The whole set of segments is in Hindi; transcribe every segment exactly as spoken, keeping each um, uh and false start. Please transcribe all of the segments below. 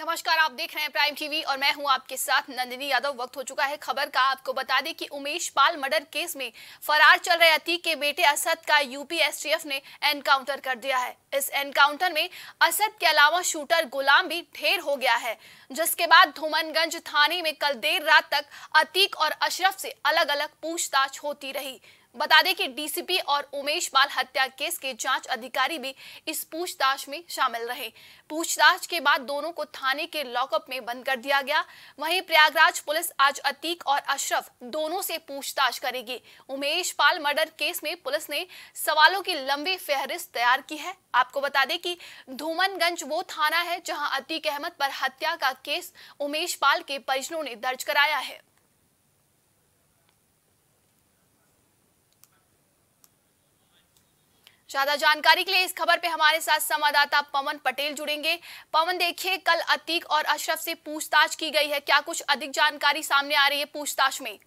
नमस्कार, आप देख रहे हैं प्राइम टीवी और मैं हूं आपके साथ नंदिनी यादव। वक्त हो चुका है खबर का। आपको बता दें कि उमेश पाल मर्डर केस में फरार चल रहे अतीक के बेटे असद का यूपी एसटीएफ ने एनकाउंटर कर दिया है। इस एनकाउंटर में असद के अलावा शूटर गुलाम भी ढेर हो गया है, जिसके बाद धूमनगंज थाने में कल देर रात तक अतीक और अशरफ से अलग अलग पूछताछ होती रही। बता दें कि डीसीपी और उमेश पाल हत्या केस के जांच अधिकारी भी इस पूछताछ में शामिल रहे। पूछताछ के बाद दोनों को थाने के लॉकअप में बंद कर दिया गया। वहीं प्रयागराज पुलिस आज अतीक और अशरफ दोनों से पूछताछ करेगी। उमेश पाल मर्डर केस में पुलिस ने सवालों की लंबी फेहरिस्त तैयार की है। आपको बता दें कि धूमनगंज वो थाना है जहाँ अतीक अहमद पर हत्या का केस उमेश पाल के परिजनों ने दर्ज कराया है। ज्यादा जानकारी के लिए इस खबर पे हमारे साथ संवाददाता पवन पटेल जुड़ेंगे। पवन, देखिए कल अतीक और अशरफ से पूछताछ की गई है, क्या कुछ अधिक जानकारी सामने आ रही है पूछताछ में?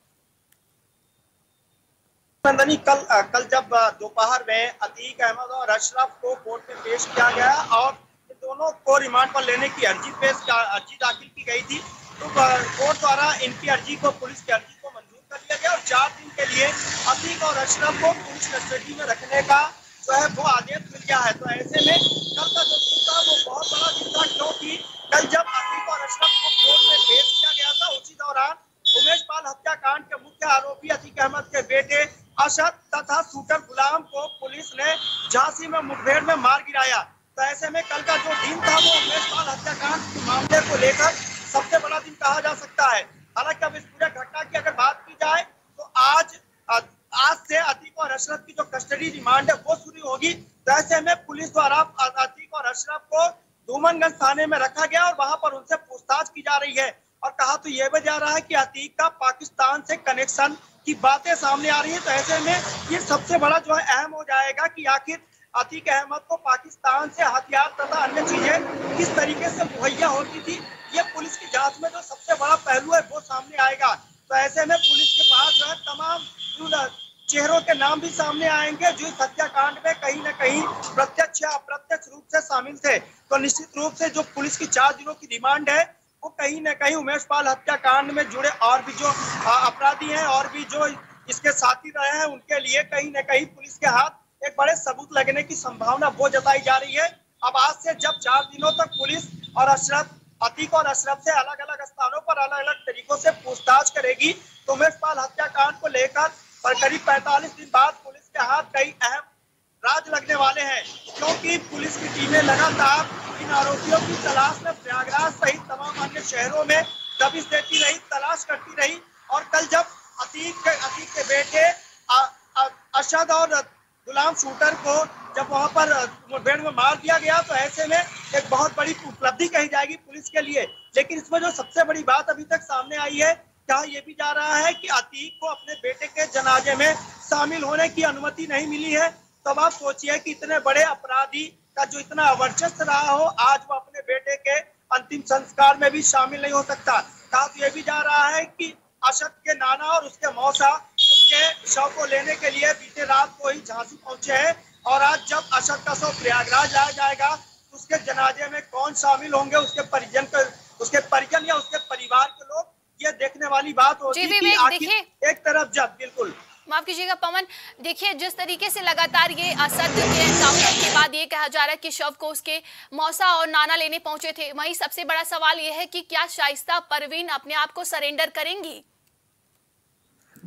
नंदनी, कल कल जब दोपहर में अतीक अहमद और अशरफ को कोर्ट में पेश किया गया और दोनों को रिमांड पर लेने की अर्जी पेश अर्जी दाखिल की गई थी, तो कोर्ट द्वारा इनकी अर्जी को पुलिस की अर्जी को मंजूर कर लिया गया और चार दिन के लिए अतीक और अशरफ को पुलिस कस्टडी में रखने का तो है वो आदेश मिल गया है। तो ऐसे में कल का जो दिन था वो बहुत बड़ा दिन था, क्योंकि कल जब अतीक और अशरफ को कोर्ट में पेश किया गया था उसी दौरान उमेश पाल हत्याकांड के मुख्य आरोपी अतीक अहमद के बेटे असद तथा शूटर गुलाम को पुलिस ने झांसी में मुठभेड़ में मार गिराया। तो ऐसे में कल का जो दिन था वो उमेश पाल हत्याकांड के मामले को लेकर सबसे बड़ा दिन कहा जा सकता है। हालांकि अब इस पूरे घटना की अगर बात की जाए तो आज आज से अतीक और अशरफ की जो कस्टडी रिमांड है वो शुरू होगी। तो ऐसे में पुलिस द्वारा अतीक और अशरफ को धूमनगंज थाने में रखा गया और वहां पर उनसे पूछताछ की जा रही है और कहा तो यह भी जा रहा है कि अतीक का पाकिस्तान से कनेक्शन की बातें सामने आ रही है। तो ऐसे में ये सबसे बड़ा जो है अहम हो जाएगा कि आखिर अतीक अहमद को पाकिस्तान से हथियार तथा अन्य चीजें किस तरीके से मुहैया होती थी, ये पुलिस की जाँच में जो सबसे बड़ा पहलू है वो सामने आएगा। तो ऐसे में पुलिस के पास जो है तमाम चेहरों के नाम भी सामने आएंगे जो इस हत्याकांड में कहीं ना कहीं प्रत्यक्ष या अप्रत्यक्ष रूप से शामिल थे। तो निश्चित रूप से जो पुलिस की चार दिनों की रिमांड है वो कहीं ना कहीं उमेश पाल हत्याकांड में जुड़े और भी जो अपराधी हैं और भी जो इसके साथी रहे हैं उनके लिए कहीं ना कहीं पुलिस के हाथ एक बड़े सबूत लगने की संभावना वो जताई जा रही है। अब आज से जब चार दिनों तक पुलिस और अशरफ अतीक और अशरफ से अलग अलग स्थानों पर अलग अलग तरीकों से पूछताछ करेगी तो उमेश पाल हत्याकांड को लेकर पर करीब पैंतालीस दिन बाद पुलिस के हाथ कई अहम राज लगने वाले हैं, क्योंकि पुलिस की टीमें लगातार इन आरोपियों की तलाश में प्रयागराज सहित तमाम अन्य शहरों में दबिश देती रही, तलाश करती रही। और कल जब अतीक अतीक के बेटे असद और गुलाम शूटर को जब वहां पर मुठभेड़ में मार दिया गया तो ऐसे में एक बहुत बड़ी उपलब्धि कही जाएगी पुलिस के लिए। लेकिन इसमें जो सबसे बड़ी बात अभी तक सामने आई है क्या ये भी जा रहा है कि अतीक को अपने बेटे के जनाजे में शामिल होने की अनुमति नहीं मिली है। तब आप सोचिए कि इतने बड़े अपराधी का जो इतना वर्चस्व रहा हो आज वो अपने बेटे के अंतिम संस्कार में भी शामिल नहीं हो सकता। कहा तो ये भी जा रहा है कि असद के नाना और उसके मौसा उसके शव को लेने के लिए बीते रात को ही झांसी पहुंचे हैं और आज जब असद का शव प्रयागराज लाया जाएगा उसके जनाजे में कौन शामिल होंगे, उसके परिजन के उसके परिजन या उसके परिवार के लोग, ये देखने वाली बात होती है कि आखिर एक तरफ जब बिल्कुल माफ कीजिएगा पवन, देखिए जिस तरीके से लगातार ये असद के एनकाउंटर के बाद ये कहा जा रहा है कि शव को उसके मौसा और नाना लेने पहुंचे थे, वहीं सबसे बड़ा सवाल ये है कि क्या शाइस्ता परवीन अपने आप को सरेंडर करेंगी?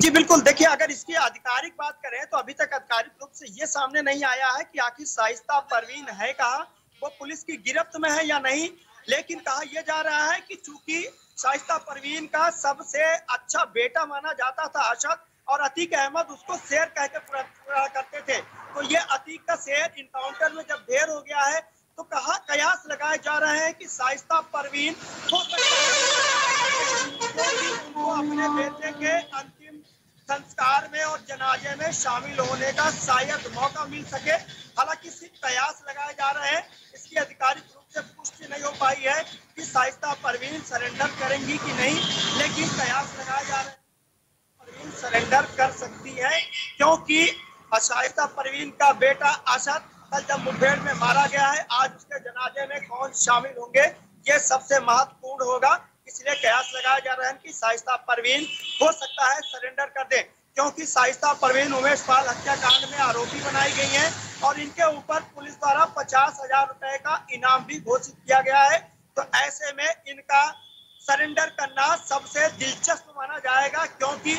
जी बिल्कुल, देखिए अगर इसकी आधिकारिक बात करें तो अभी तक आधिकारिक रूप से ये सामने नहीं आया है कि आखिर शाइस्ता परवीन है कहा वो पुलिस की गिरफ्त में है या नहीं। लेकिन कहा यह जा रहा है कि चूंकि शाइस्ता परवीन का सबसे अच्छा बेटा माना जाता था अशद और अतीक अहमद उसको शेर कहकर पूरा करते थे, तो ये अतीक का शेर इनकाउंटर में जब ढेर हो गया है तो कहा कयास लगाए जा रहे हैं कि शाइस्ता परवीन हो सकता है उनको अपने बेटे के अंतिम संस्कार में और जनाजे में शामिल होने का शायद मौका मिल सके। हालांकि सिर्फ कयास लगाए जा रहे हैं, इसकी आधिकारिक रूप से पुष्टि नहीं हो पाई है कि शाइस्ता परवीन सरेंडर करेंगी कि नहीं, लेकिन कयास लगाए जा रहे हैं परवीन सरेंडर कर सकती है, क्योंकि शाइस्ता परवीन का बेटा असद कल जब मुठभेड़ में मारा गया है आज उसके जनाजे में कौन शामिल होंगे ये सबसे महत्वपूर्ण होगा। इसलिए कयास लगाया जा रहा है कि शाइस्ता परवीन हो सकता है सरेंडर कर दें, क्योंकि शाइस्ता परवीन उमेश पाल हत्याकांड में आरोपी बनाई गई हैं और इनके ऊपर पुलिस द्वारा पचास हजार रुपए का इनाम भी घोषित किया गया है। तो ऐसे में इनका सरेंडर करना सबसे दिलचस्प माना जाएगा, क्योंकि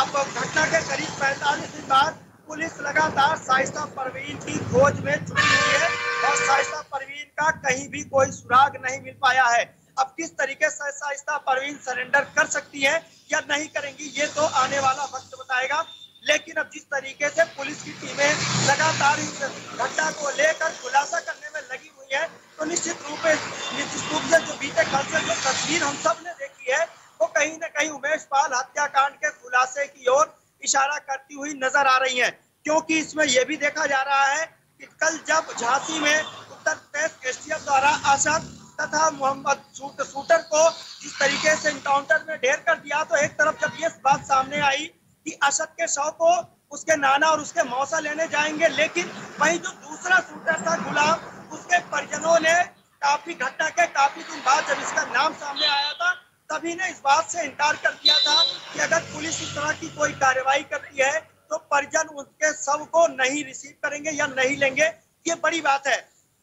अब घटना के करीब पैंतालीस दिन बाद पुलिस लगातार शाइस्ता परवीन की खोज में जुटी हुई है और शाइस्ता परवीन का कहीं भी कोई सुराग नहीं मिल पाया है। अब किस तरीके से शाइस्ता परवीन सरेंडर कर सकती है या नहीं करेंगी, ये तो आने वाला वक्त बताएगा। लेकिन अब जिस तरीके से पुलिस की टीमें लगातार इस घटना को लेकर खुलासा करने में लगी हुई है, तो निश्चित रूप से निश्चित रूप से जो बीते कल से जो तस्वीर हम सब ने देखी है वो कहीं ना कहीं उमेश पाल हत्याकांड के खुलासे की ओर इशारा करती हुई नजर आ रही है। क्योंकि इसमें यह भी देखा जा रहा है कि कल जब झांसी में उत्तर प्रदेश एसटीएफ द्वारा असद तथा मोहम्मद शूट, शूटर को जिस तरीके से एनकाउंटर में ढेर कर दिया, तो एक तरफ जब ये बात सामने आई कि असद के शव को उसके नाना और उसके मौसा लेने जाएंगे, लेकिन वही जो दूसरा शूटर था गुलाम, उसके परिजनों ने काफी घटना के काफी दिन बाद जब इसका नाम सामने आया था तभी ने इस बात से इनकार कर दिया था कि अगर पुलिस इस तरह की कोई कार्रवाई करती है तो परिजन उसके शव को नहीं रिसीव करेंगे या नहीं लेंगे। ये बड़ी बात है।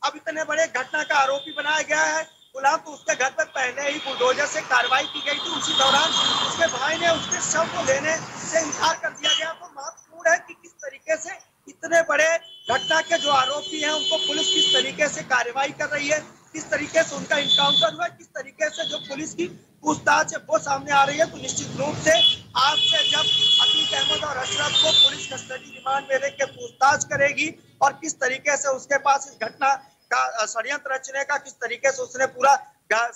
अब इतने बड़े घटना का आरोपी बनाया गया है गुलाम, तो उसके घर पर पहले ही बुलडोजर से कार्रवाई की गई थी, उसी दौरान उसके भाई ने उसके शव को लेने से इनकार कर दिया गया। तो महत्वपूर्ण है कि किस तरीके से इतने बड़े घटना के जो आरोपी हैं उनको पुलिस किस तरीके से कार्रवाई कर रही है, किस तरीके से उनका इनकाउंटर हुआ, किस तरीके से जो पुलिस की पूछताछ है वो सामने आ रही है। तो निश्चित रूप से आज से जब अतीक और अशरफ को पुलिस कस्टडी रिमांड में लेकर पूछताछ करेगी और किस तरीके से उसके पास इस घटना का षड्यंत्र रचने का, किस तरीके से उसने पूरा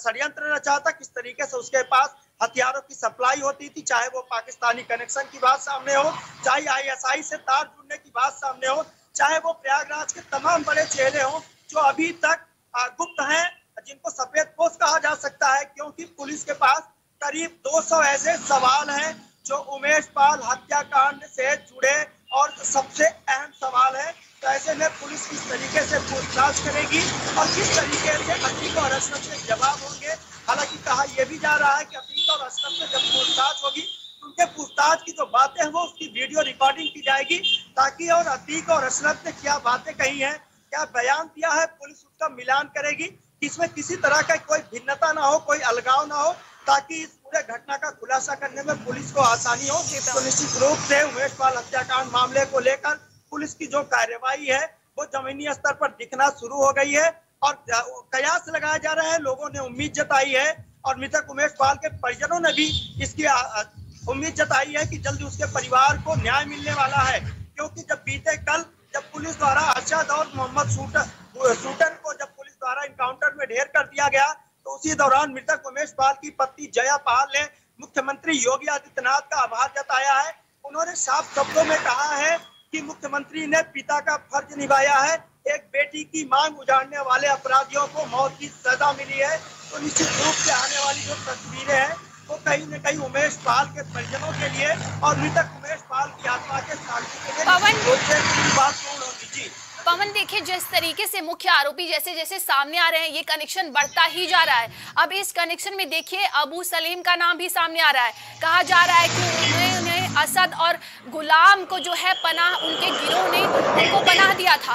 षड्यंत्र रचा था, किस तरीके से उसके पास हथियारों की सप्लाई होती थी, चाहे वो पाकिस्तानी कनेक्शन की बात सामने हो, चाहे आईएसआई से तार जुड़ने की बात सामने हो, चाहे वो प्रयागराज के तमाम बड़े चेहरे हो जो अभी तक गुप्त हैं, जिनको सफेद पोस्ट कहा जा सकता है, क्योंकि पुलिस के पास करीब दो सौ ऐसे सवाल हैं जो उमेश पाल हत्याकांड से जुड़े और सबसे अहम सवाल है। तो ऐसे में पुलिस किस तरीके से पूछताछ करेगी और किस तरीके से अतीक और अशरफ के जवाब होंगे। हालांकि कहा यह भी जा रहा है कि अतीक और अशरफ से जब पूछताछ होगी उनके पूछताछ की जो बातें हैं वो उसकी वीडियो रिकॉर्डिंग की जाएगी, ताकि और अतीक और अशरफ ने क्या बातें कही है, क्या बयान दिया है, पुलिस उसका मिलान करेगी, इसमें किसी तरह का कोई भिन्नता ना हो, कोई अलगाव ना हो, ताकि इस पूरे घटना का खुलासा करने में पुलिस को आसानी हो। तो निश्चित रूप से उमेश पाल हत्याकांड मामले को लेकर पुलिस की जो कार्रवाई है वो जमीनी स्तर पर दिखना शुरू हो गई है और कयास लगाया जा रहा है। लोगों ने उम्मीद जताई है और मृतक उमेश पाल के परिजनों ने भी इसकी उम्मीद जताई है कि जल्दी उसके परिवार को न्याय मिलने वाला है, क्योंकि जब बीते कल जब पुलिस द्वारा असद और मोहम्मद शूटर शूटर को जब पुलिस द्वारा इनकाउंटर में ढेर कर दिया गया, तो उसी दौरान मृतक उमेश पाल की पत्नी जया पाल ने मुख्यमंत्री योगी आदित्यनाथ का आभार जताया है। उन्होंने साफ शब्दों में कहा है कि मुख्यमंत्री ने पिता का फर्ज निभाया है, एक बेटी की मांग उजाड़ने वाले अपराधियों को मौत की सजा मिली है। तो निश्चित रूप से आने वाली जो तस्वीरें हैं वो कहीं न कहीं उमेश पाल के परिजनों के लिए और मृतक उमेश पाल की आत्मा के शांति के लिए। पवन, देखिए जिस तरीके से मुख्य आरोपी जैसे जैसे सामने आ रहे हैं ये कनेक्शन बढ़ता ही जा रहा है। अब इस कनेक्शन में देखिए अबू सलीम का नाम भी सामने आ रहा है। कहा जा रहा है कि उन्हें उन्हें असद और गुलाम को जो है पनाह उनके गिरोह ने उनको पनाह दिया था।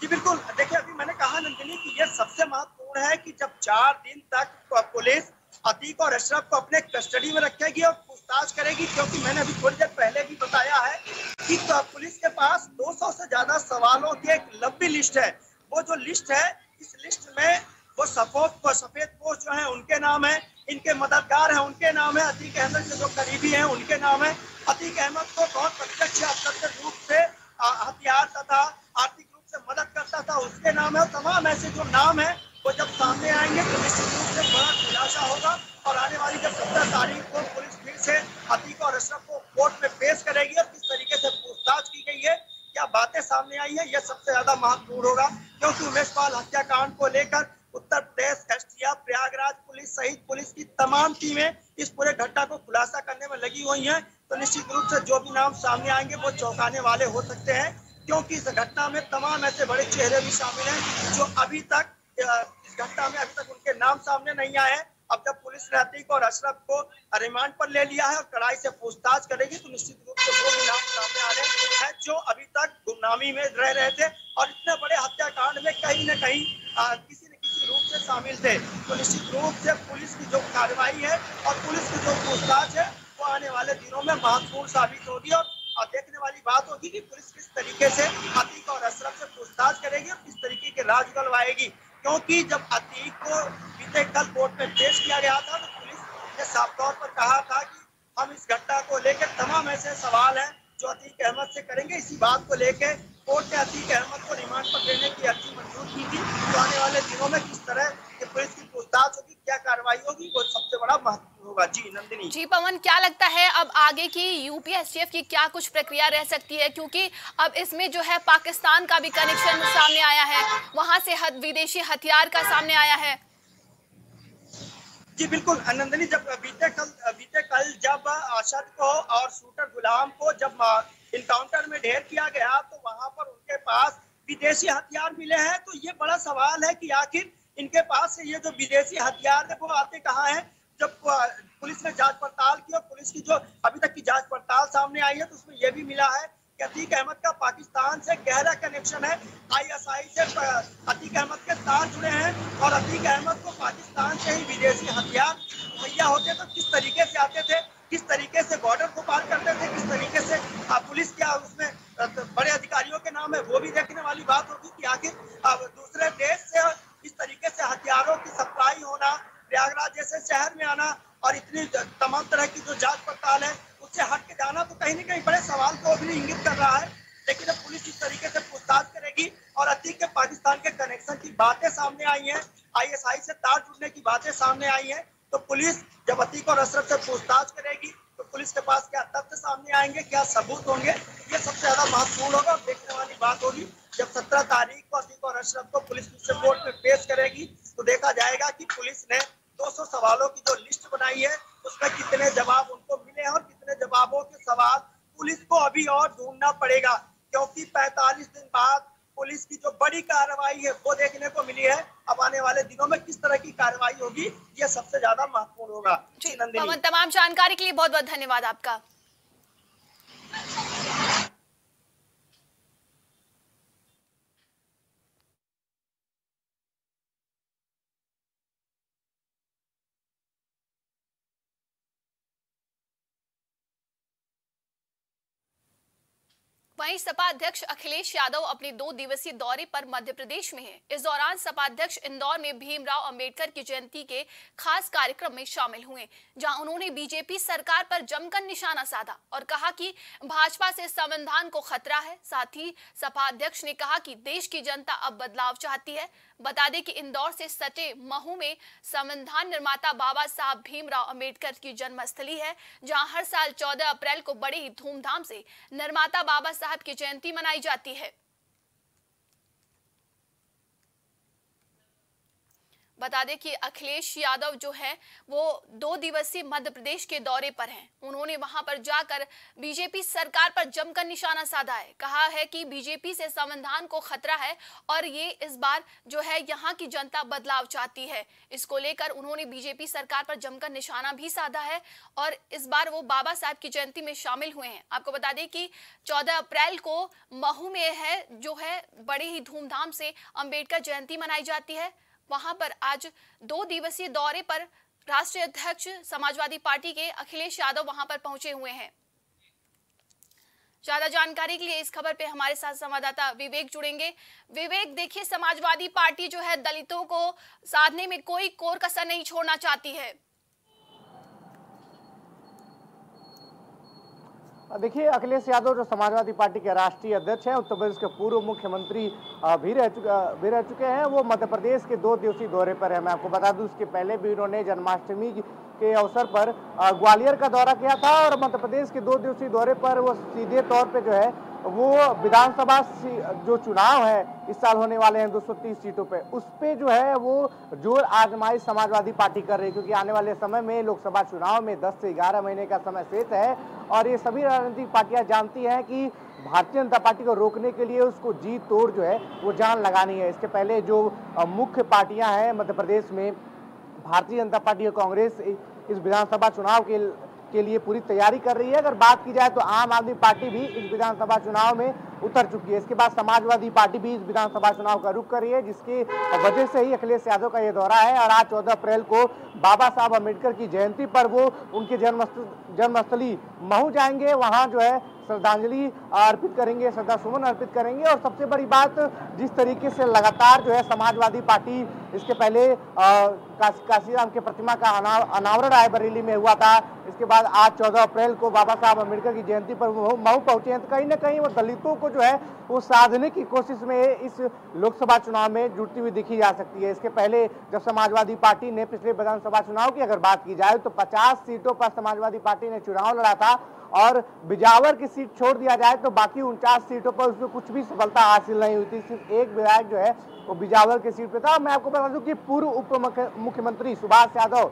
जी बिल्कुल, देखिए अभी मैंने कहा नंदिनी कि यह सबसे महत्वपूर्ण है कि जब चार दिन तक पुलिस अतीक और अशरफ को अपने कस्टडी में रखेगी और पूछताछ करेगी, क्योंकि मैंने अभी थोड़ी देर पहले भी बताया है कि तो पुलिस के पास दो सौ से ज्यादा सवालों की एक लंबी लिस्ट है। वो जो लिस्ट है इस लिस्ट में वो सपोर्ट सफेद पोस्ट जो है उनके नाम है, इनके मददगार हैं उनके नाम है, अतीक अहमद के जो करीबी हैं उनके नाम है। अतीक अहमद को बहुत प्रत्यक्ष अप्रत्यक्ष रूप से हथियार तथा आर्थिक रूप से मदद करता था, उसके नाम है। तमाम ऐसे जो नाम है वो जब सामने आएंगे तो निश्चित रूप से बड़ा खुलासा होगा और आने वाली जब सत्रह तारीख को पुलिस फिर से अतीक और अशरफ को कोर्ट में पेश करेगी और किस तरीके से पूछताछ की गई है, क्या बातें सामने आई है, यह सबसे ज्यादा महत्वपूर्ण होगा। क्योंकि उमेश पाल हत्याकांड को लेकर उत्तर प्रदेश एसटीएफ, प्रयागराज पुलिस सहित पुलिस की तमाम टीमें इस पूरे घटना को खुलासा करने में लगी हुई है। तो निश्चित रूप से जो भी नाम सामने आएंगे वो चौंकाने वाले हो सकते हैं, क्योंकि इस घटना में तमाम ऐसे बड़े चेहरे भी शामिल हैं जो अभी तक इस घटना में अभी तक उनके नाम सामने नहीं आए हैं। अब जब पुलिस ने अतीक और अशरफ को रिमांड पर ले लिया है और कड़ाई से पूछताछ करेगी तो निश्चित रूप से वो भी नाम सामने आ रहे हैं जो अभी तक गुमनामी में रह रहे थे और इतने बड़े हत्याकांड में कहीं न कहीं आ, किसी न किसी रूप से शामिल थे। तो निश्चित रूप से पुलिस की जो कार्रवाई है और पुलिस की जो पूछताछ है वो आने वाले दिनों में महत्वपूर्ण साबित होगी और और देखने वाली बात होगी कि पुलिस किस तरीके से अतीक और अशरफ से पूछताछ करेगी और किस तरीके के राज गलवाएगी, क्योंकि जब अतीक को बीते कल कोर्ट में पेश किया गया था तो पुलिस ने साफ तौर पर कहा था कि हम इस घटना को लेकर तमाम ऐसे सवाल हैं जो अतीक अहमद से करेंगे। इसी बात को लेकर कोर्ट ने अतीक अहमद को रिमांड पर लेने की अर्जी मंजूर की थी। तो आने वाले दिनों में किस तरह की पुलिस की पूछताछ होगी, क्या कार्रवाई होगी, वो सबसे बड़ा महत्व होगा। जी नंदिनी। जी पवन, क्या लगता है अब आगे की यूपीएसटीएफ की क्या कुछ प्रक्रिया रह सकती है, क्योंकि अब इसमें जो है पाकिस्तान का भी कनेक्शन सामने आया है, वहां से विदेशी हथियार का सामने आया है। जी बिल्कुल नंदिनी, जब बीते कल बीते कल जब असद को और शूटर गुलाम को जब इनकाउंटर में ढेर किया गया तो वहां पर उनके पास विदेशी हथियार मिले हैं। तो ये बड़ा सवाल है कि आखिर इनके पास ये जो विदेशी हथियार है वो आते कहाँ हैं। जब पुलिस ने जांच पड़ताल की और पुलिस की जो अभी तक की जांच पड़ताल सामने आई है तो उसमें यह भी मिला है कि अतीक अहमद का पाकिस्तान से गहरा कनेक्शन है। आईएसआई से अतीक अहमद के तार जुड़े हैं और अतीक अहमद को पाकिस्तान से ही विदेशी हथियार मुहैया होते तो किस तरीके से आते थे, किस तरीके से बॉर्डर को पार करते थे, किस तरीके से पुलिस क्या उसमें बड़े अधिकारियों के नाम है, वो भी देखने वाली बात होगी कि आखिर दूसरे देश से किस तरीके से हथियारों की सप्लाई होना, प्रयागराज जैसे शहर में आना और इतनी तमाम तरह की जो जांच पड़ताल है उससे हट के जाना तो कहीं न कहीं बड़े सवाल को भी इंगित कर रहा है। लेकिन अब पुलिस इस तरीके से पूछताछ करेगी और अतीक के पाकिस्तान के कनेक्शन की बातें सामने आई हैं, आईएसआई से तार जुड़ने की बातें सामने आई हैं, तो पुलिस जब अतीक और अशरफ से पूछताछ करेगी तो पुलिस के पास क्या तथ्य सामने आएंगे, क्या सबूत होंगे, ये सबसे ज्यादा महत्वपूर्ण होगा। देखने वाली बात होगी जब सत्रह तारीख को अतीक और अशरफ को पुलिस कोर्ट में पेश करेगी तो देखा जाएगा कि पुलिस ने दो सौ सवालों की जो लिस्ट बनाई है उसमें कितने जवाब उनको मिले हैं और कितने जवाबों के सवाल पुलिस को अभी और ढूंढना पड़ेगा, क्योंकि पैंतालीस दिन बाद पुलिस की जो बड़ी कार्रवाई है वो देखने को मिली है। अब आने वाले दिनों में किस तरह की कार्रवाई होगी ये सबसे ज्यादा महत्वपूर्ण होगा। जी नंदिनी, तमाम जानकारी के लिए बहुत बहुत धन्यवाद आपका। वहीं सपा अध्यक्ष अखिलेश यादव अपने दो दिवसीय दौरे पर मध्य प्रदेश में हैं। इस दौरान सपा अध्यक्ष इंदौर में भीमराव अम्बेडकर की जयंती के खास कार्यक्रम में शामिल हुए, जहां उन्होंने बीजेपी सरकार पर जमकर निशाना साधा और कहा कि भाजपा से संविधान को खतरा है। साथ ही सपा अध्यक्ष ने कहा कि देश की जनता अब बदलाव चाहती है। बता दें कि इंदौर से सटे महू में संविधान निर्माता बाबा साहब भीमराव अम्बेडकर की जन्मस्थली है, जहाँ हर साल चौदह अप्रैल को बड़े ही धूमधाम से निर्माता बाबा साहब की जयंती मनाई जाती है। बता दें कि अखिलेश यादव जो है वो दो दिवसीय मध्य प्रदेश के दौरे पर हैं। उन्होंने वहां पर जाकर बीजेपी सरकार पर जमकर निशाना साधा है, कहा है कि बीजेपी से संविधान को खतरा है और ये इस बार जो है यहां की जनता बदलाव चाहती है। इसको लेकर उन्होंने बीजेपी सरकार पर जमकर निशाना भी साधा है और इस बार वो बाबा साहब की जयंती में शामिल हुए हैं। आपको बता दें कि चौदह अप्रैल को महू में है जो है बड़े ही धूमधाम से अम्बेडकर जयंती मनाई जाती है। वहां पर आज दो दिवसीय दौरे पर राष्ट्रीय अध्यक्ष समाजवादी पार्टी के अखिलेश यादव वहां पर पहुंचे हुए हैं। ज्यादा जानकारी के लिए इस खबर पे हमारे साथ संवाददाता विवेक जुड़ेंगे। विवेक, देखिए समाजवादी पार्टी जो है दलितों को साधने में कोई कोर कसर नहीं छोड़ना चाहती है। देखिए अखिलेश यादव जो समाजवादी पार्टी के राष्ट्रीय अध्यक्ष हैं, उत्तर प्रदेश के पूर्व मुख्यमंत्री भी रह चुका भी रह चुके हैं, वो मध्य प्रदेश के दो दिवसीय दौरे पर हैं। मैं आपको बता दूं उसके पहले भी उन्होंने जन्माष्टमी के अवसर पर ग्वालियर का दौरा किया था और मध्य प्रदेश के दो दिवसीय दौरे पर वो सीधे तौर पर जो है वो विधानसभा जो चुनाव है इस साल होने वाले हैं दो सौ तीस सीटों पे, उस पे जो है वो जोर आजमाई समाजवादी पार्टी कर रही है, क्योंकि आने वाले समय में लोकसभा चुनाव में दस से ग्यारह महीने का समय शेष है और ये सभी राजनीतिक पार्टियां जानती हैं कि भारतीय जनता पार्टी को रोकने के लिए उसको जी तोड़ जो है वो जान लगानी है। इसके पहले जो मुख्य पार्टियाँ हैं मध्य प्रदेश में, भारतीय जनता पार्टी और कांग्रेस इस विधानसभा चुनाव के के लिए पूरी तैयारी कर रही है। अगर बात की जाए तो आम आदमी पार्टी भी इस विधानसभा चुनाव में उतर चुकी है। इसके बाद समाजवादी पार्टी भी इस विधानसभा चुनाव का रुख कर रही है, जिसकी वजह से ही अखिलेश यादव का ये दौरा है। और आज चौदह अप्रैल को बाबा साहब अम्बेडकर की जयंती पर वो उनकी जन्मस्थली महू जाएंगे, वहाँ जो है श्रद्धांजलि अर्पित करेंगे, श्रद्धा सुमन अर्पित करेंगे। और सबसे बड़ी बात, जिस तरीके से लगातार जो है समाजवादी पार्टी इसके पहले काशीराम के प्रतिमा का अनावरण रायबरेली में हुआ था, इसके बाद आज चौदह अप्रैल को बाबा साहब अम्बेडकर की जयंती पर वो मऊ पहुंचे हैं, तो कहीं ना कहीं वो दलितों को जो है वो साधने की कोशिश में इस लोकसभा चुनाव में जुटती हुई दिखी जा सकती है। इसके पहले जब समाजवादी पार्टी ने पिछले विधानसभा चुनाव की अगर बात की जाए तो पचास सीटों पर समाजवादी पार्टी ने चुनाव लड़ा था और बिजावर की सीट छोड़ दिया जाए तो बाकी उनचास सीटों पर उसमें कुछ भी सफलता हासिल नहीं हुई थी। सिर्फ एक विधायक जो है वो बिजावर की सीट पे था। मैं आपको बता दूं कि पूर्व उप मुख्यमंत्री सुभाष यादव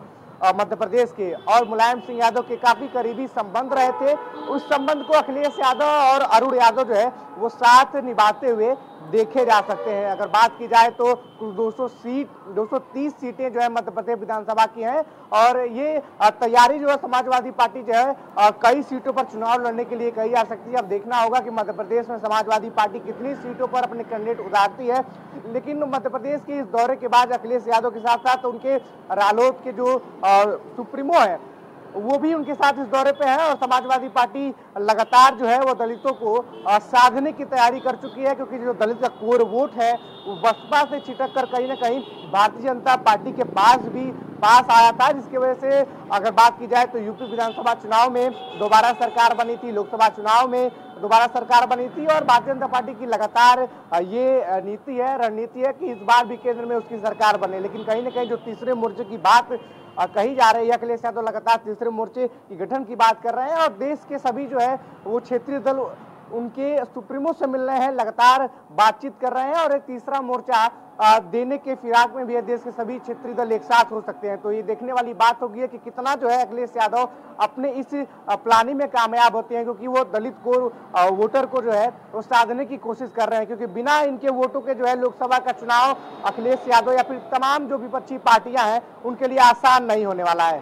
मध्य प्रदेश के और मुलायम सिंह यादव के काफ़ी करीबी संबंध रहे थे। उस संबंध को अखिलेश यादव और अरुण यादव जो है वो साथ निभाते हुए देखे जा सकते हैं। अगर बात की जाए तो दो सौ सीट दो सौ तीस सीटें जो है मध्य प्रदेश विधानसभा की हैं और ये तैयारी जो है समाजवादी पार्टी जो है कई सीटों पर चुनाव लड़ने के लिए कही जा सकती है। अब देखना होगा कि मध्य प्रदेश में समाजवादी पार्टी कितनी सीटों पर अपने कैंडिडेट उतारती है। लेकिन मध्य प्रदेश के इस दौरे के बाद अखिलेश यादव के साथ साथ उनके रालोद के जो सुप्रीमो हैं वो भी उनके साथ इस दौरे पे हैं और समाजवादी पार्टी लगातार जो है वो दलितों को साधने की तैयारी कर चुकी है, क्योंकि जो दलित का कोर वोट है वो बसपा से छिटक कर कहीं ना कहीं भारतीय जनता पार्टी के पास भी पास आया था, जिसकी वजह से अगर बात की जाए तो यूपी विधानसभा चुनाव में दोबारा सरकार बनी थी, लोकसभा चुनाव में दोबारा सरकार बनी थी। और भारतीय जनता पार्टी की लगातार ये नीति है, रणनीति है कि इस बार भी केंद्र में उसकी सरकार बने। लेकिन कहीं ना कहीं जो तीसरे मोर्चे की बात कही जा रही है, अखिलेश यादव लगातार तीसरे मोर्चे की गठन की बात कर रहे हैं और देश के सभी जो है वो क्षेत्रीय दल उनके सुप्रीमो से मिल रहे हैं, लगातार बातचीत कर रहे हैं और एक तीसरा मोर्चा देने के फिराक में भी है। देश के सभी क्षेत्रीय दल एक साथ हो सकते हैं, तो ये देखने वाली बात होगी कि कितना जो है अखिलेश यादव अपने इस प्लानिंग में कामयाब होते हैं, क्योंकि वो दलित को वोटर को जो है वो साधने की कोशिश कर रहे हैं, क्योंकि बिना इनके वोटों के जो है लोकसभा का चुनाव अखिलेश यादव या फिर तमाम जो विपक्षी पार्टियाँ हैं उनके लिए आसान नहीं होने वाला है।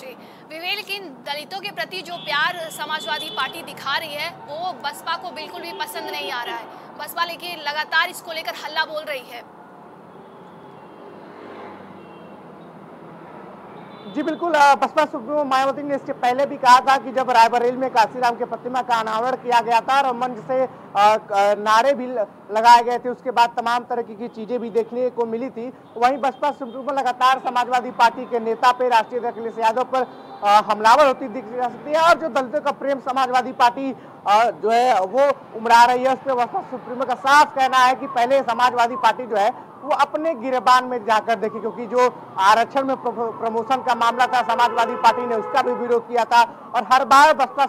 जी विवेक, लेकिन दलितों के प्रति जो प्यार समाजवादी पार्टी दिखा रही है वो बसपा को बिल्कुल भी पसंद नहीं आ रहा है। बसपा लेकिन लगातार इसको लेकर हल्ला बोल रही है। जी बिल्कुल, बसपा सुप्रीमो मायावती ने इसके पहले भी कहा था कि जब रायबरेली में काशीराम के प्रतिमा का अनावरण किया गया था और मंच से नारे भी लगाए गए थे, उसके बाद तमाम तरह की चीज़ें भी देखने को मिली थी। वहीं बसपा सुप्रीमो लगातार समाजवादी पार्टी के नेता पे, राष्ट्रीय अध्यक्ष अखिलेश यादव पर हमलावर होती दिख जा सकती है और जो दलितों का प्रेम समाजवादी पार्टी जो है वो उमड़ा रही है उस पर बसपा सुप्रीमो का साफ कहना है कि पहले समाजवादी पार्टी जो है वो अपने गिरबान में जाकर देखे, क्योंकि जो आरक्षण में प्रमोशन का मामला था समाजवादी पार्टी ने उसका भी विरोध किया था और हर बार बसपा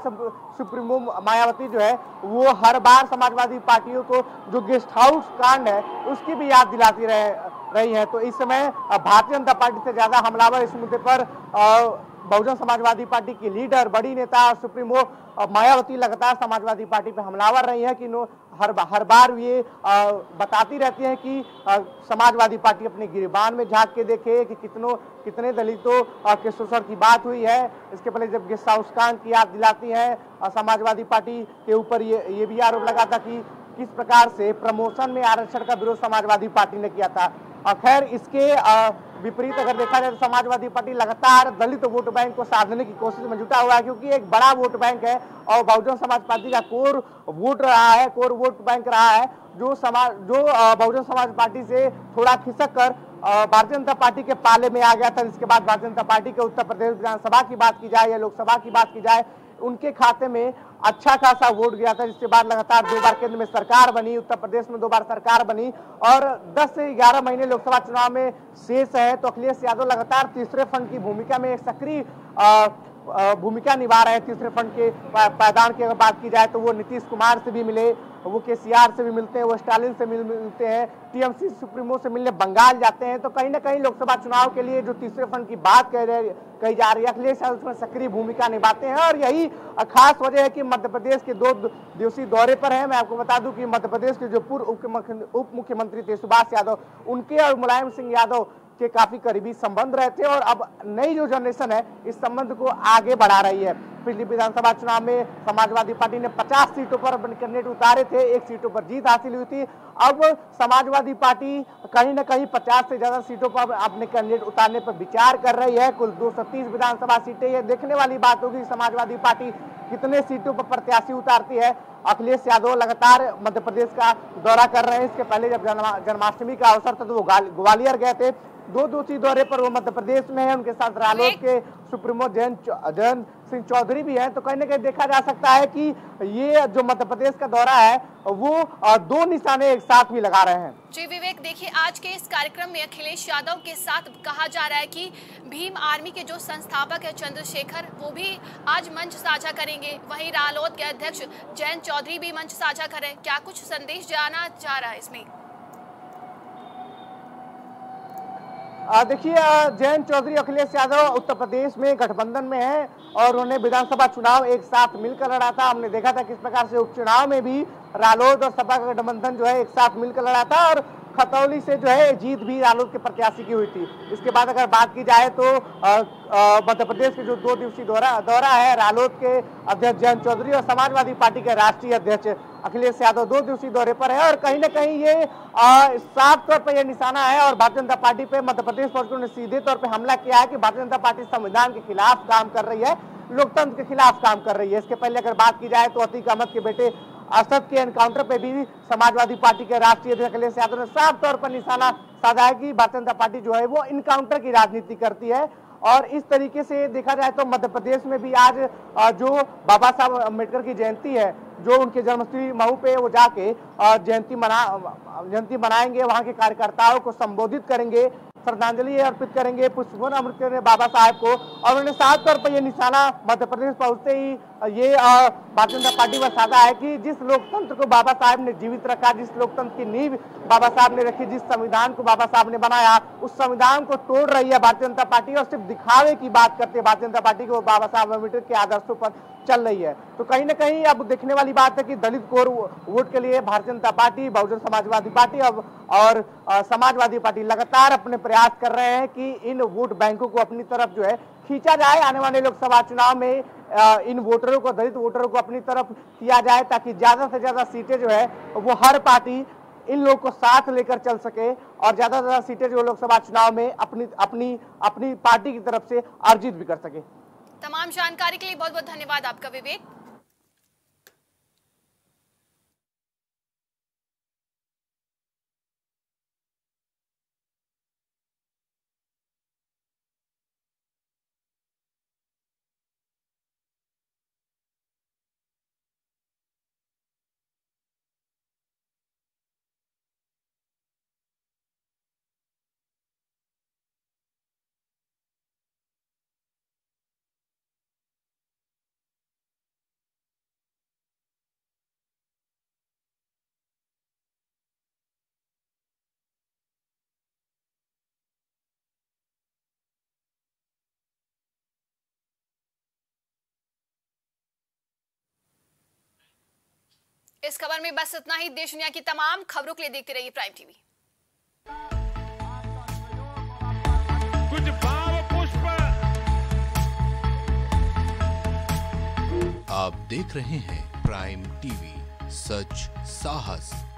सुप्रीमो मायावती जो है वो हर बार समाजवादी पार्टियों को जो गेस्ट हाउस कांड है उसकी भी याद दिलाती रहे रही है। तो इस समय भारतीय जनता पार्टी से ज़्यादा हमलावर इस मुद्दे पर बहुजन समाजवादी पार्टी की लीडर, बड़ी नेता और सुप्रीमो मायावती लगातार समाजवादी पार्टी पर हमलावर रही है कि नो हर हर बार ये बताती रहती हैं कि समाजवादी पार्टी अपने गिरबान में झांक के देखे कि कितनों कितने दलितों के शोषण की बात हुई है। इसके पहले जब गेस्ट हाउस कांड की याद दिलाती हैं, समाजवादी पार्टी के ऊपर ये ये भी आरोप लगा था कि किस प्रकार से प्रमोशन में आरक्षण का विरोध समाजवादी पार्टी ने किया था। और खैर इसके विपरीत अगर देखा जाए तो समाजवादी पार्टी लगातार दलित वोट बैंक को साधने की कोशिश में जुटा हुआ है, क्योंकि एक बड़ा वोट बैंक है और बहुजन समाज पार्टी का कोर वोट रहा है, कोर वोट बैंक रहा है जो समाज जो बहुजन समाज पार्टी से थोड़ा खिसक कर भारतीय जनता पार्टी के पाले में आ गया था। इसके बाद भारतीय जनता पार्टी के उत्तर प्रदेश विधानसभा की बात की जाए या लोकसभा की बात की जाए, उनके खाते में अच्छा खासा वोट गया था, जिसके बाद लगातार दो बार केंद्र में सरकार बनी, उत्तर प्रदेश में दो बार सरकार बनी और दस से ग्यारह महीने लोकसभा चुनाव में शेष है। तो अखिलेश यादव लगातार तीसरे फंड की भूमिका में एक सक्रिय भूमिका निभा रहे हैं तीसरे फंड के पायदान की अगर बात की जाए तो वो नीतीश कुमार से भी मिले, वो केसीआर से भी मिलते हैं, वो स्टालिन से मिल मिलते हैं, टीएमसी सुप्रीमो से मिलने बंगाल जाते हैं। तो कहीं ना कहीं लोकसभा चुनाव के लिए जो तीसरे फंड की बात कह रहे कही जा रही है, अखिलेश यादव उसमें सक्रिय भूमिका निभाते हैं और यही खास वजह है कि मध्य प्रदेश के दो दिवसीय दौरे पर हैं। मैं आपको बता दूं कि मध्य प्रदेश के जो पूर्व उप मुख्यमंत्री थे सुभाष यादव, उनके और मुलायम सिंह यादव के काफी करीबी संबंध रहे थे और अब नई जो जनरेशन है इस संबंध को आगे बढ़ा रही है। पिछली विधानसभा चुनाव में समाजवादी पार्टी ने पचास सीटों पर कैंडिडेट उतारे थे, एक सीटों पर जीत हासिल हुई थी। अब समाजवादी पार्टी कहीं ना कहीं पचास से ज्यादा सीटों पर अपने कैंडिडेट उतारने पर विचार कर रही है। कुल दो सौ तीस विधानसभा सीटें, ये देखने वाली बात होगी समाजवादी पार्टी कितने सीटों पर प्रत्याशी उतारती है। अखिलेश यादव लगातार मध्य प्रदेश का दौरा कर रहे हैं। इसके पहले जब जन्माष्टमी का अवसर था तो वो ग्वालियर गए थे। दो दोषी दौरे पर वो मध्य प्रदेश में है, उनके साथ रालोद के सुप्रीमो जयंत जयंत सिंह चौधरी भी हैं। तो कहीं ना कहीं देखा जा सकता है कि ये जो मध्य प्रदेश का दौरा है वो दो निशाने एक साथ भी लगा रहे हैं। जी विवेक, देखिए आज के इस कार्यक्रम में अखिलेश यादव के साथ कहा जा रहा है कि भीम आर्मी के जो संस्थापक है चंद्रशेखर, वो भी आज मंच साझा करेंगे, वहीं रालोद के अध्यक्ष जयंत चौधरी भी मंच साझा कर रहे हैं। क्या कुछ संदेश जाना जा रहा है इसमें? देखिए जयंत चौधरी अखिलेश यादव उत्तर प्रदेश में गठबंधन में हैं और उन्हें विधानसभा चुनाव एक साथ मिलकर लड़ा था। हमने देखा था किस प्रकार से उपचुनाव में भी रालोद और सपा का गठबंधन जो है एक साथ मिलकर लड़ा था और खतौली से जो है जीत भी रालोद के प्रत्याशी की हुई थी। इसके बाद अगर बात की जाए तो मध्य प्रदेश के जो दो दिवसीय दौरा दौरा है, रालोद के अध्यक्ष जयंत चौधरी और समाजवादी पार्टी के राष्ट्रीय अध्यक्ष अखिलेश यादव दो दिवसीय दौरे पर है और कहीं ना कहीं ये साफ तौर पर यह निशाना है और भारतीय जनता पार्टी पे मध्य प्रदेश पहुंचकर ने सीधे तौर पर हमला किया है कि भारतीय जनता पार्टी संविधान के खिलाफ काम कर रही है, लोकतंत्र के खिलाफ काम कर रही है। इसके पहले अगर बात की जाए तो अतीक के बेटे असद के एनकाउंटर पे भी समाजवादी पार्टी के राष्ट्रीय अध्यक्ष अखिलेश यादव ने साफ तौर पर निशाना साधा है कि भारतीय जनता पार्टी जो है वो इनकाउंटर की राजनीति करती है। और इस तरीके से देखा जाए तो मध्य प्रदेश में भी आज जो बाबा साहब अम्बेडकर की जयंती है, जो उनके जन्मस्थली महू पे वो जाके जयंती मना जयंती मनाएंगे, वहाँ के कार्यकर्ताओं को संबोधित करेंगे, श्रद्धांजलि अर्पित करेंगे, पुष्पवन अमृत करेंगे बाबा साहब को। और उन्होंने साफ तौर पर यह निशाना मध्य प्रदेश पहुंचते ही ये भारतीय जनता पार्टी पर साधा है कि जिस लोकतंत्र को बाबा साहब ने जीवित रखा, जिस लोकतंत्र की नींव बाबा साहब ने रखी, जिस संविधान को बाबा साहब ने बनाया, उस संविधान को तोड़ रही है भारतीय जनता पार्टी और सिर्फ दिखावे की बात करती है भारतीय जनता पार्टी को, बाबा साहब अम्बेडकर के आदर्शों पर चल रही है। तो कहीं ना कहीं अब देखने वाली बात है कि दलित कोर वोट के लिए भारतीय जनता पार्टी, बहुजन समाजवादी पार्टी अब और समाजवादी पार्टी लगातार अपने प्रयास कर रहे हैं कि इन वोट बैंकों को अपनी तरफ जो है खींचा जाए। आने वाले लोकसभा चुनाव में इन वोटरों को, दलित वोटरों को अपनी तरफ किया जाए ताकि ज्यादा से ज्यादा सीटें जो है वो हर पार्टी इन लोगों को साथ लेकर चल सके और ज्यादा से ज्यादा सीटें जो लोकसभा चुनाव में अपनी अपनी अपनी पार्टी की तरफ से अर्जित भी कर सके। तमाम जानकारी के लिए बहुत बहुत धन्यवाद आपका विवेक। इस खबर में बस इतना ही। देश दुनिया की तमाम खबरों के लिए देखते रहिए प्राइम टीवी। कुछ भाव पुष्प आप देख रहे हैं प्राइम टीवी, सच साहस